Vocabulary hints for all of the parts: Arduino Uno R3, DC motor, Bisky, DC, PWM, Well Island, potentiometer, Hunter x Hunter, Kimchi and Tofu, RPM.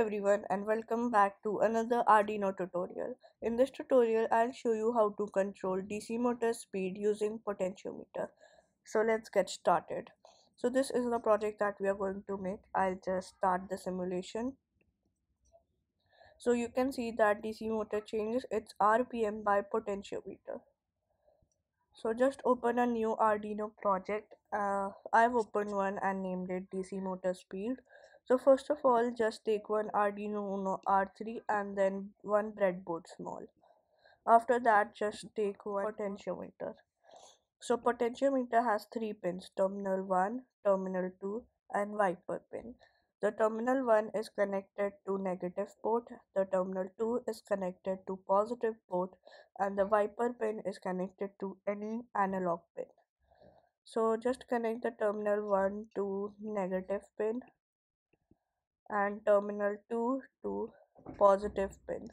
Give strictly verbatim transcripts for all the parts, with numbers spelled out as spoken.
everyone and welcome back to another Arduino tutorial. In this tutorial I'll show you how to control D C motor speed using potentiometer. So let's get started. So this is the project that we are going to make. I'll just start the simulation. So you can see that D C motor changes its R P M by potentiometer. So just open a new Arduino project. Uh, I've opened one and named it D C motor speed. So first of all, just take one Arduino Uno R three and then one breadboard small. After that, just take one potentiometer. So potentiometer has three pins, terminal one, terminal two and wiper pin. The terminal one is connected to negative port, the terminal two is connected to positive port and the wiper pin is connected to any analog pin. So just connect the terminal one to negative pin and terminal two to positive pin.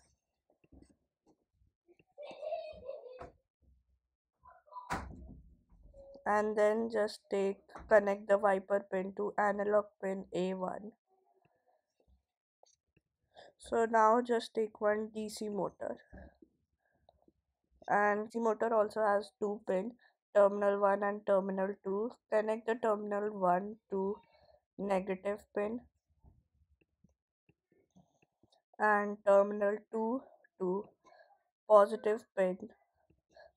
And then just take connect the wiper pin to analog pin A one. So now just take one D C motor. And D C motor also has two pins, terminal one and terminal two. Connect the terminal one to negative pin and terminal two to positive pin.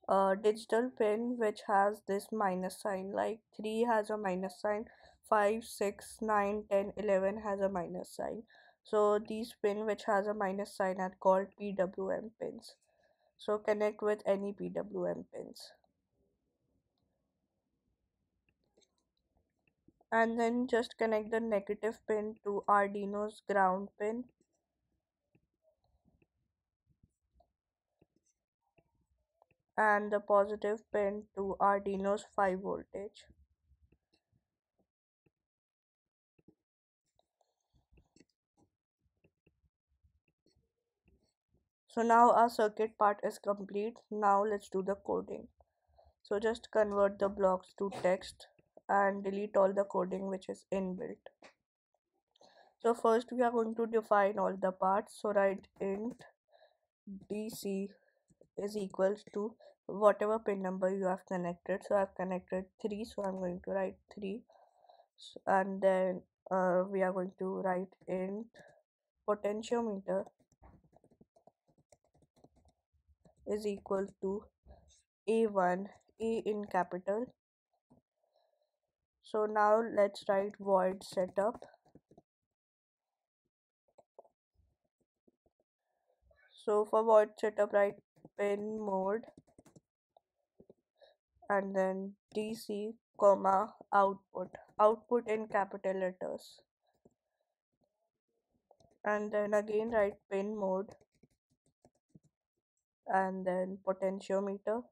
Uh, digital pin which has this minus sign, like three has a minus sign, five, six, nine, ten, eleven has a minus sign. So these pin which has a minus sign are called P W M pins. So connect with any P W M pins. And then just connect the negative pin to Arduino's ground pin. And the positive pin to Arduino's five voltage. So now our circuit part is complete. Now let's do the coding. So just convert the blocks to text and delete all the coding which is inbuilt. So first we are going to define all the parts. So write int D C is equals to whatever pin number you have connected. So I've connected three, so I'm going to write three, and then uh, we are going to write int potentiometer is equal to A one, A in capital. So now let's write void setup. So for void setup, write pin mode and then D C comma output, output in capital letters, and then again write pin mode and then potentiometer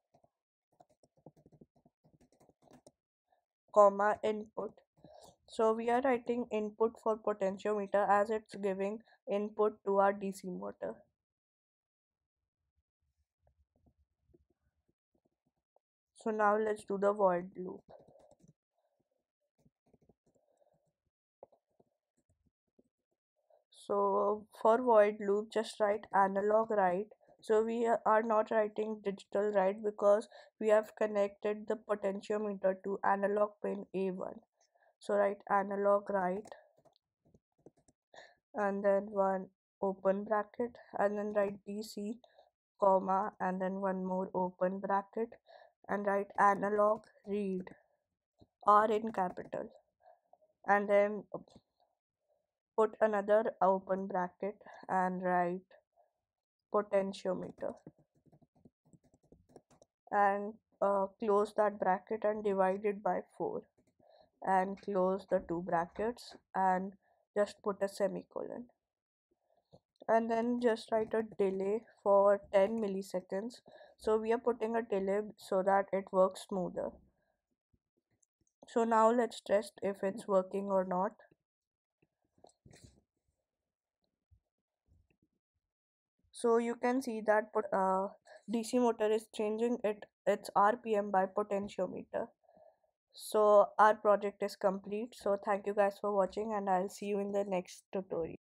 comma input. So we are writing input for potentiometer as it's giving input to our D C motor. So now let's do the void loop. So for void loop, just write analog write. So we are not writing digital write because we have connected the potentiometer to analog pin A one. So write analog write and then one open bracket and then write D C comma and then one more open bracket. And write analog read, R in capital, and then put another open bracket and write potentiometer and uh, close that bracket and divide it by four and close the two brackets and just put a semicolon and then just write a delay for ten milliseconds. So we are putting a delay so that it works smoother. So now let's test if it's working or not. So you can see that uh, D C motor is changing it its R P M by potentiometer. So our project is complete. So thank you guys for watching and I'll see you in the next tutorial.